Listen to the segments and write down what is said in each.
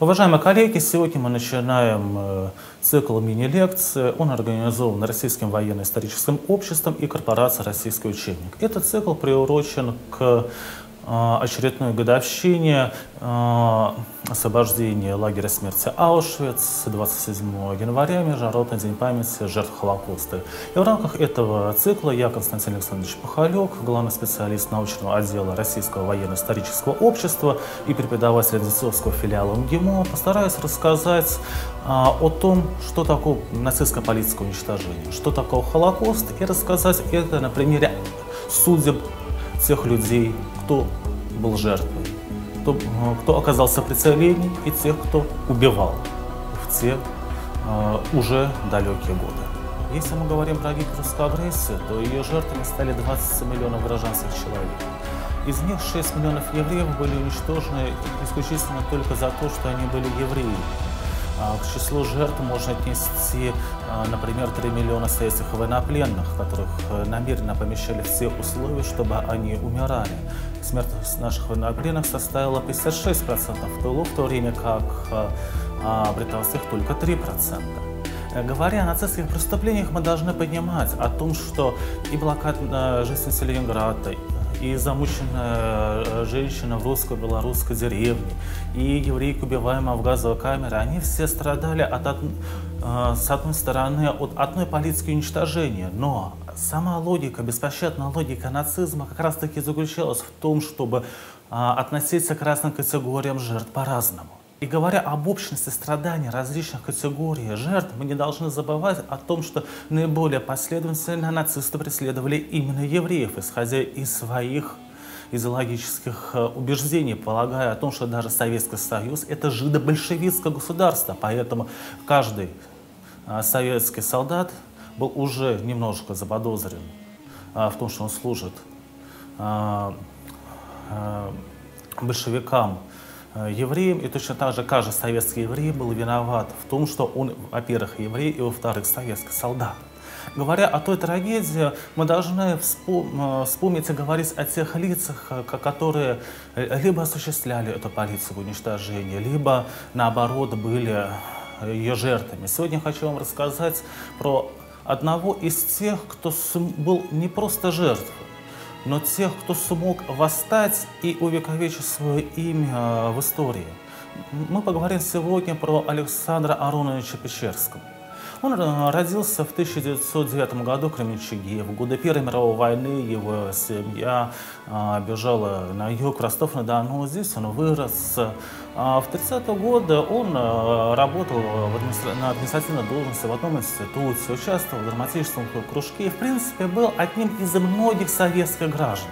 Уважаемые коллеги, сегодня мы начинаем цикл мини-лекций. Он организован Российским военно-историческим обществом и корпорацией «Российский учебник». Этот цикл приурочен к очередной годовщине освобождения лагеря смерти Аушвиц 27 января, Международный день памяти жертв Холокоста. И в рамках этого цикла я, Константин Александрович Пахалюк, главный специалист научного отдела Российского военно-исторического общества и преподаватель Одинцовского филиала МГИМО, постараюсь рассказать о том, что такое нацистское политическое уничтожение, что такое Холокост, и рассказать это на примере судеб тех людей, кто был жертвой, кто оказался прицеленней, и тех, кто убивал в те уже далекие годы. Если мы говорим про гитлеровскую агрессию, то ее жертвами стали 20 миллионов гражданских человек. Из них 6 миллионов евреев были уничтожены исключительно только за то, что они были евреями. К числу жертв можно отнести, например, 3 миллиона советских военнопленных, которых намеренно помещали в все условия, чтобы они умирали. Смертность наших военнопленных составила 56% в тылу, в то время как британских только 3%. Говоря о нацистских преступлениях, мы должны понимать о том, что и блокада жителей Ленинграда, и замученная женщина в русско-белорусской деревне, и еврейка, убиваемая в газовой камере, они все страдали с одной стороны от одной политики уничтожения, но сама логика, беспощадная логика нацизма как раз-таки заключалась в том, чтобы относиться к разным категориям жертв по-разному. И говоря об общности страданий различных категорий жертв, мы не должны забывать о том, что наиболее последовательно нацисты преследовали именно евреев, исходя из своих идеологических убеждений, полагая о том, что даже Советский Союз — это жидобольшевистское государство, поэтому каждый советский солдат был уже немножко заподозрен в том, что он служит большевикам, евреем, и точно так же каждый советский еврей был виноват в том, что он, во-первых, еврей, и, во-вторых, советский солдат. Говоря о той трагедии, мы должны вспомнить и говорить о тех лицах, которые либо осуществляли эту политику уничтожения, либо, наоборот, были ее жертвами. Сегодня хочу вам рассказать про одного из тех, кто был не просто жертвой, но тех, кто смог восстать и увековечить свое имя в истории. Мы поговорим сегодня про Александра Ароновича Печерского. Он родился в 1909 году в Кременчуге. В годы Первой мировой войны его семья бежала на юг, Ростов-на-Дону. Здесь он вырос. В 30-е годы он работал на административной должности в одном институте, участвовал в драматическом кружке и, в принципе, был одним из многих советских граждан.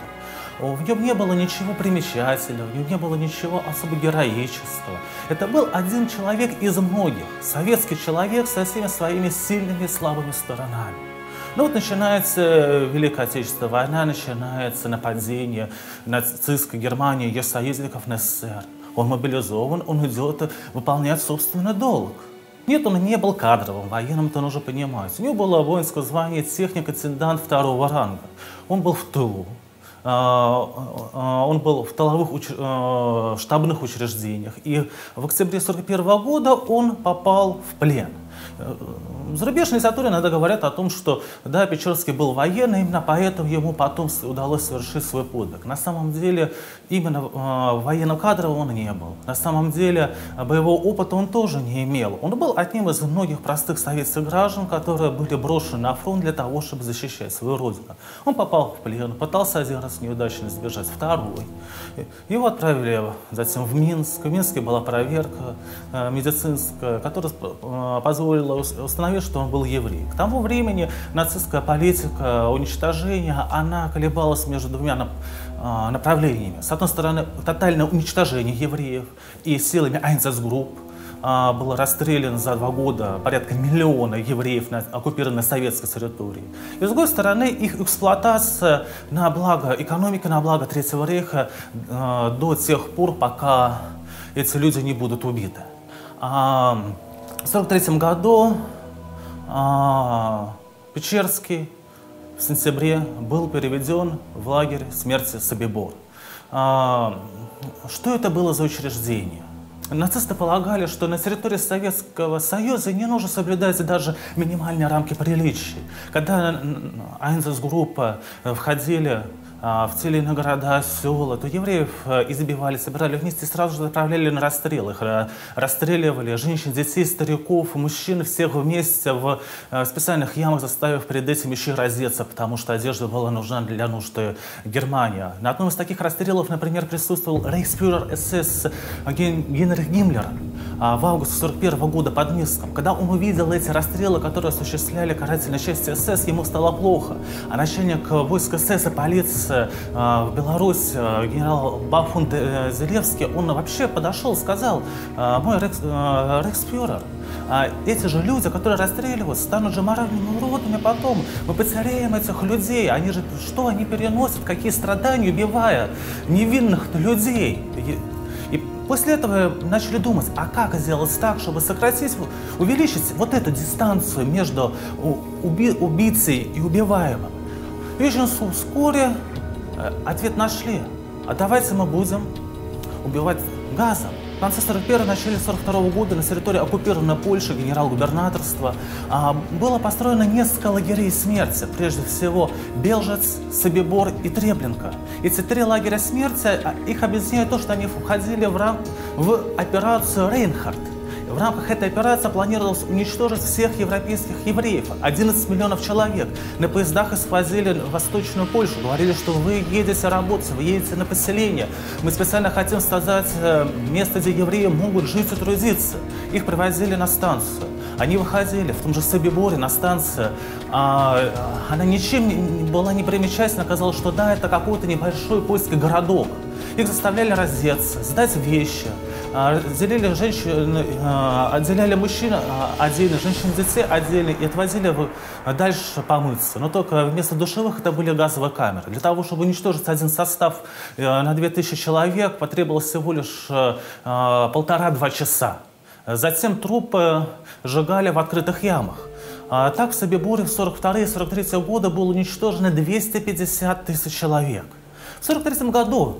В нем не было ничего примечательного, в нем не было ничего особо героического. Это был один человек из многих, советский человек со всеми своими сильными и слабыми сторонами. Ну вот начинается Великая Отечественная война, начинается нападение нацистской Германии, ее союзников на СССР. Он мобилизован, он идет выполнять собственный долг. Нет, он не был кадровым военным, это нужно понимать. У него было воинское звание техник-интендант второго ранга. Он был в тылу, он был в тыловых штабных учреждениях. И в октябре 1941 года он попал в плен. Зарубежные историки иногда говорят о том, что да, Печерский был военный, именно поэтому ему потом удалось совершить свой подвиг. На самом деле, именно военного кадра он не был. На самом деле, боевого опыта он тоже не имел. Он был одним из многих простых советских граждан, которые были брошены на фронт для того, чтобы защищать свою родину. Он попал в плен, пытался один раз неудачно сбежать, второй. Его отправили затем в Минск. В Минске была проверка медицинская, которая позволила установить, что он был еврей. К тому времени нацистская политика уничтожения, она колебалась между двумя направлениями. С одной стороны, тотальное уничтожение евреев, и силами Einsatzgruppe было расстреляно за 2 года порядка миллиона евреев на оккупированной советской территории. И с другой стороны, их эксплуатация на благо экономики, на благо Третьего Рейха до тех пор, пока эти люди не будут убиты. В 1943 году Печерский в сентябре был переведен в лагерь смерти Собибор. Что это было за учреждение? Нацисты полагали, что на территории Советского Союза не нужно соблюдать даже минимальные рамки приличий. Когда Einsatzgruppe входили в те или иные города, села, то евреев избивали, собирали вместе и сразу же отправляли на расстрел. Их расстреливали женщин, детей, стариков, мужчин, всех вместе в специальных ямах, заставив перед этим еще и раздеться, потому что одежда была нужна для нужд Германии. На одном из таких расстрелов, например, присутствовал рейхсфюрер СС Генрих Гиммлер в августе 1941 года под Минском. Когда он увидел эти расстрелы, которые осуществляли карательные части СС, ему стало плохо. А начальник войск СС и полиции в Беларусь генерал Бафун Зелевский, он вообще подошел и сказал: мой рейхсфюрер, эти же люди, которые расстреливают, станут же моральными уродами потом. Мы потеряем этих людей. Они же, что они переносят, какие страдания, убивая невинных людей. И после этого начали думать, а как сделать так, чтобы сократить, увеличить вот эту дистанцию между убийцей и убиваемым. И очень вскоре ответ нашли. А давайте мы будем убивать газом. В конце 1941-го, начале 1942-го года на территории оккупированной Польши, генерал-губернаторства, было построено несколько лагерей смерти. Прежде всего Белжец, Собибор и Треблинка. Эти три лагеря смерти, их объединяет то, что они входили в операцию «Рейнхард». В рамках этой операции планировалось уничтожить всех европейских евреев, 11 миллионов человек. На поездах извозили в Восточную Польшу, говорили, что вы едете работать, вы едете на поселение. Мы специально хотим создать место, где евреи могут жить и трудиться. Их привозили на станцию. Они выходили в том же Собиборе на станцию. Она ничем была не примечательна, оказалось, что да, это какой-то небольшой польский городок. Их заставляли раздеться, сдать вещи. Делили женщин, отделяли мужчин отдельно, женщин и детей отдельно и отвозили дальше помыться. Но только вместо душевых это были газовые камеры. Для того, чтобы уничтожить один состав на 2000 человек, потребовалось всего лишь 1,5-2 часа. Затем трупы сжигали в открытых ямах. Так в Собиборе в 1942-1943 годы было уничтожено 250 тысяч человек. В 1943 году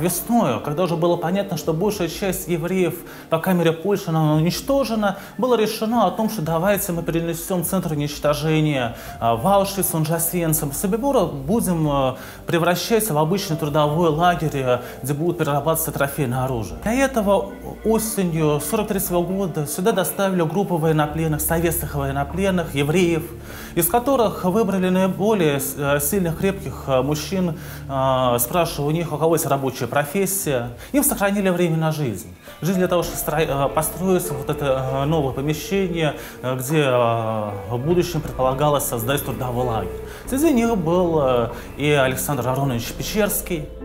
весною, когда уже было понятно, что большая часть евреев по камере Польши уничтожена, было решено о том, что давайте мы перенесем центр уничтожения в Аушвиц, он же Освенцим. Собибора будем превращать в обычный трудовой лагерь, где будут перерабатываться трофейное оружие. Для этого осенью 1943 года сюда доставили группу военнопленных, советских военнопленных, евреев, из которых выбрали наиболее сильных, крепких мужчин, спрашивая у них, у кого есть рабочая профессия. Им сохранили время на жизнь. Жизнь для того, чтобы построить вот это новое помещение, где в будущем предполагалось создать трудовой лагерь. Среди них был и Александр Аронович Печерский.